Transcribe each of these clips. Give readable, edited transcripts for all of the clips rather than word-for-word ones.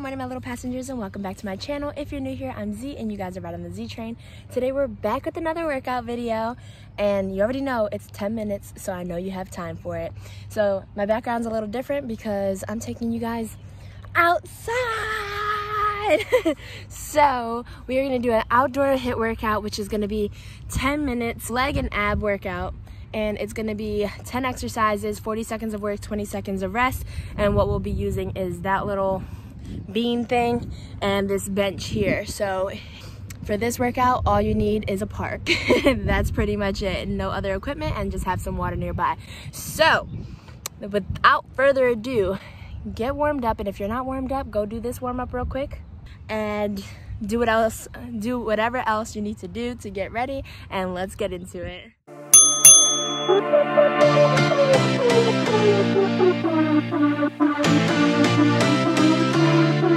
morning, my little passengers, and welcome back to my channel. If you're new here, I'm Z and you guys are right on the Z train. Today we're back with another workout video, and you already know it's 10 minutes, so I know you have time for it. So my background's a little different because I'm taking you guys outside. So we are going to do an outdoor HIIT workout, which is going to be 10 minutes leg and ab workout. And it's going to be 10 exercises, 40 seconds of work, 20 seconds of rest. And what we'll be using is that little beam thing and this bench here. So for this workout, all you need is a park. That's pretty much it. No other equipment, and just have some water nearby. So without further ado, get warmed up. And if you're not warmed up, go do this warm up real quick and do whatever else you need to do to get ready. And let's get into it. I've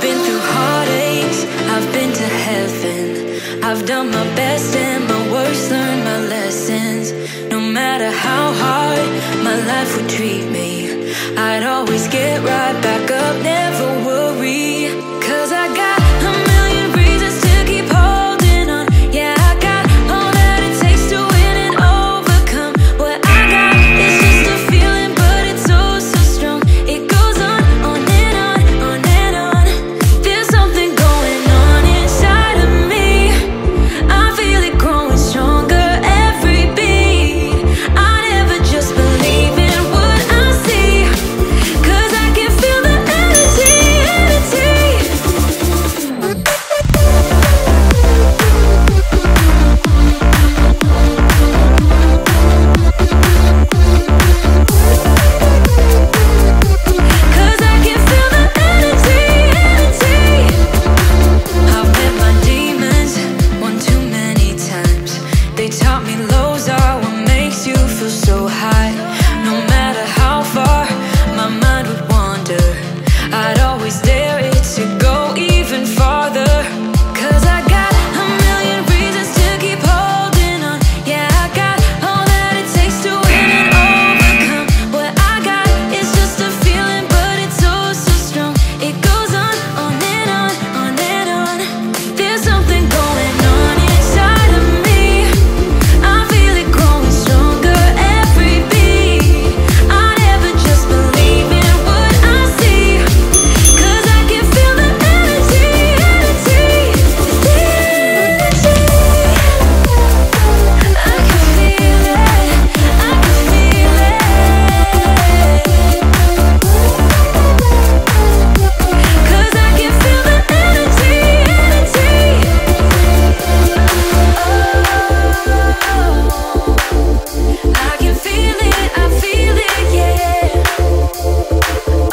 been through heartaches, I've been to heaven. I've done my best and my worst, learned my lessons. No matter how hard my life would treat me, I'd always get right back up, never worry, 'cause I got a million reasons to keep holding on. Yeah, I got all that it takes to win and overcome. What I got is just a feeling, but it's oh so strong. It goes on and on, on and on. There's something going on inside of me. I feel it growing stronger every beat. I never just believe in what I see, 'cause I can feel the energy, 'cause I can feel the energy. I've met my demons one too many times. They taught me lows are what makes you feel so high. No matter how far my mind would wander, I'd always dare it to go even farther. 'Cause I got a million reasons to keep holding on. Yeah, I got all that it takes to win and overcome. What I got is just a feeling, but it's oh so strong. It goes on and on, on and on. There's something going on inside of me. I feel it growing stronger every beat. I never just believe in what I see, 'cause I can feel the energy, I can feel it, I can feel it, 'cause I can feel the energy, energy. I feel it, yeah.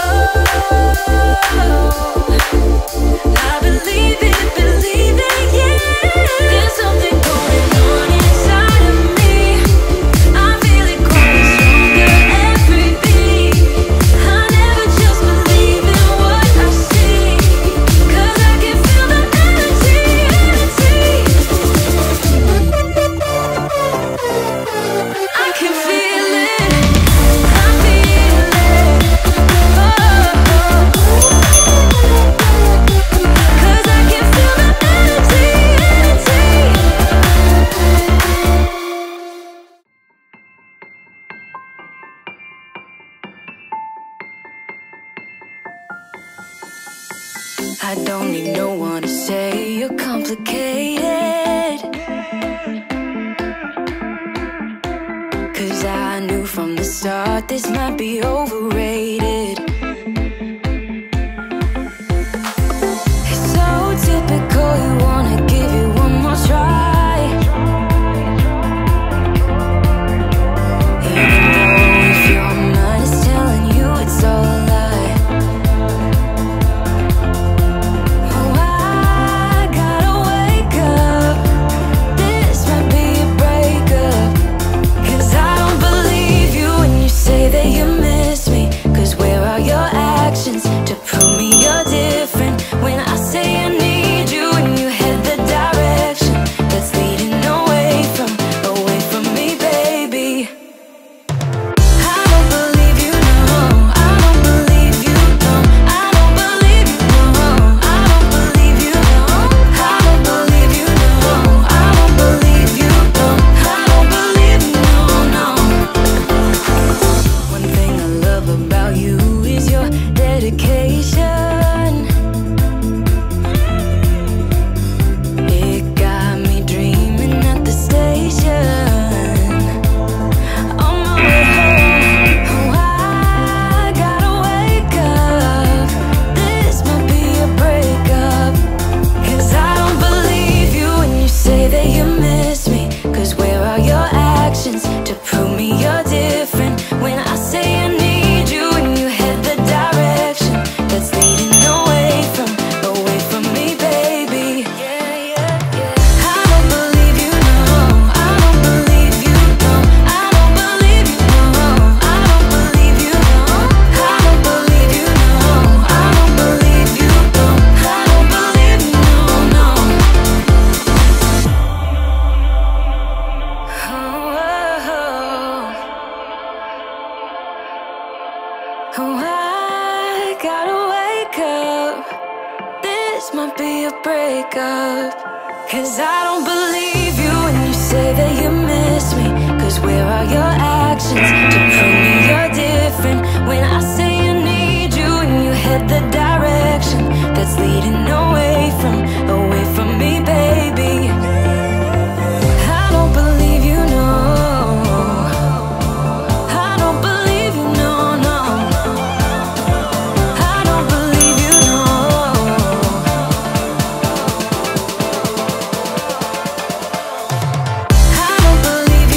Oh, I believe it, yeah. There's something going on inside of me. I feel it growing stronger every beat. I never just believe in what I see, 'cause I can feel the energy, energy. I can feel. I don't need no one to say you're complicated, 'cause I knew from the start this might be overrated. It's so typical, you wanna give it one more try. Even though if your mind is telling you it's all a lie. That you miss me, 'cause where are you? Cause I don't believe you when you say that you miss me. Cause where are your actions to prove me you're different? When I say I need you and you hit the direction that's leading away from me, baby. I don't believe you, no. I don't believe you, no, no. I don't believe you, no. I don't believe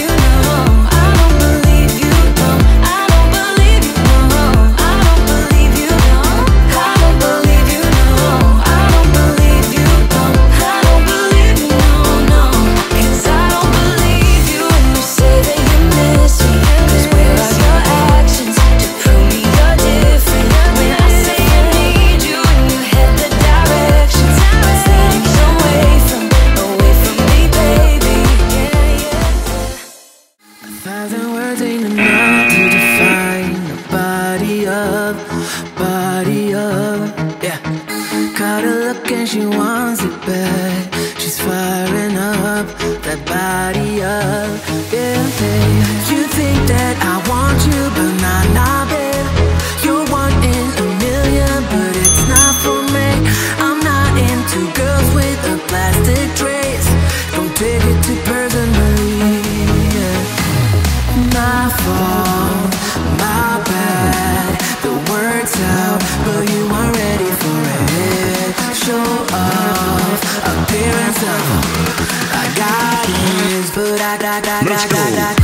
you, no. I don't believe you, no. I don't believe you, no. I don't believe you, no. I don't believe you, no. I don't believe you, no. I don't believe you, no, no. Cause I don't believe you when you say that you miss me. Cause where are your actions to prove me you're different? When I say I need you and you hit the direction that's leading away from me, baby. A thousand words ain't enough to define a body up, yeah. Caught a look and she wants it back. She's firing up that body up, yeah, babe. You think that I want you, but not, babe. You're one in a million, but it's not for me. I'm not into girls with a plastic trace. Don't take it too personally, yeah. My fault, my bad. The word's out, but you aren't ready for it. Show off, appearance of I got it, but I got.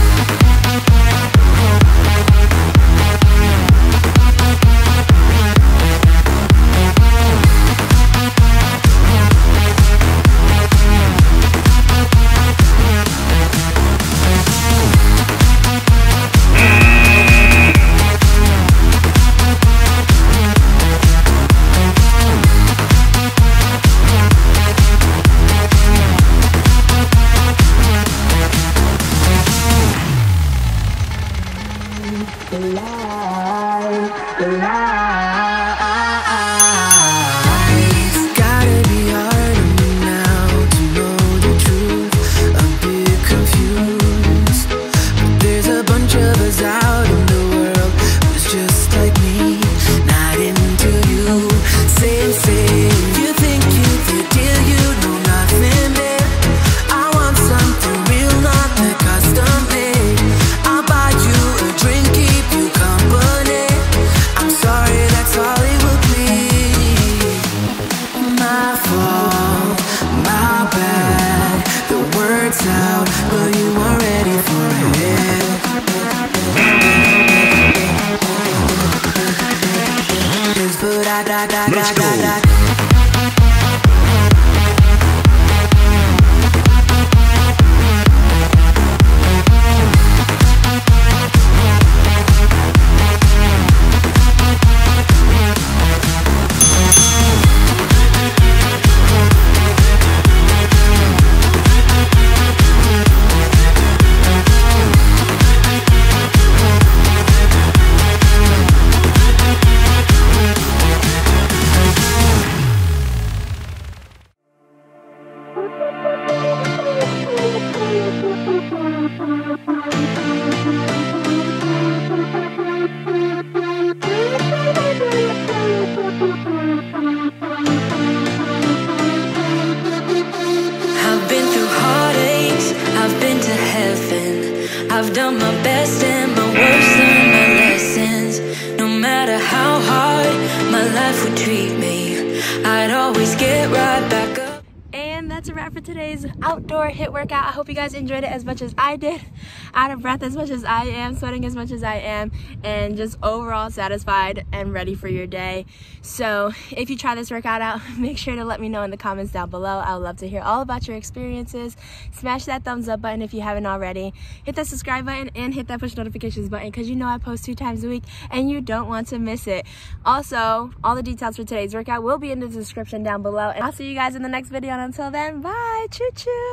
I've done my best and my worst, learned my lessons. No matter how hard my life would treat me, I'd always get right back up. And that's a wrap for today's outdoor HIIT workout. I hope you guys enjoyed it as much as I did. Out of breath as much as I am, sweating as much as I am, and just overall satisfied and ready for your day. So if you try this workout out, make sure to let me know in the comments down below. I would love to hear all about your experiences. Smash that thumbs up button if you haven't already. Hit that subscribe button and hit that push notifications button, because you know I post 2 times a week and you don't want to miss it. Also, all the details for today's workout will be in the description down below, and I'll see you guys in the next video. And until then, bye. Choo choo.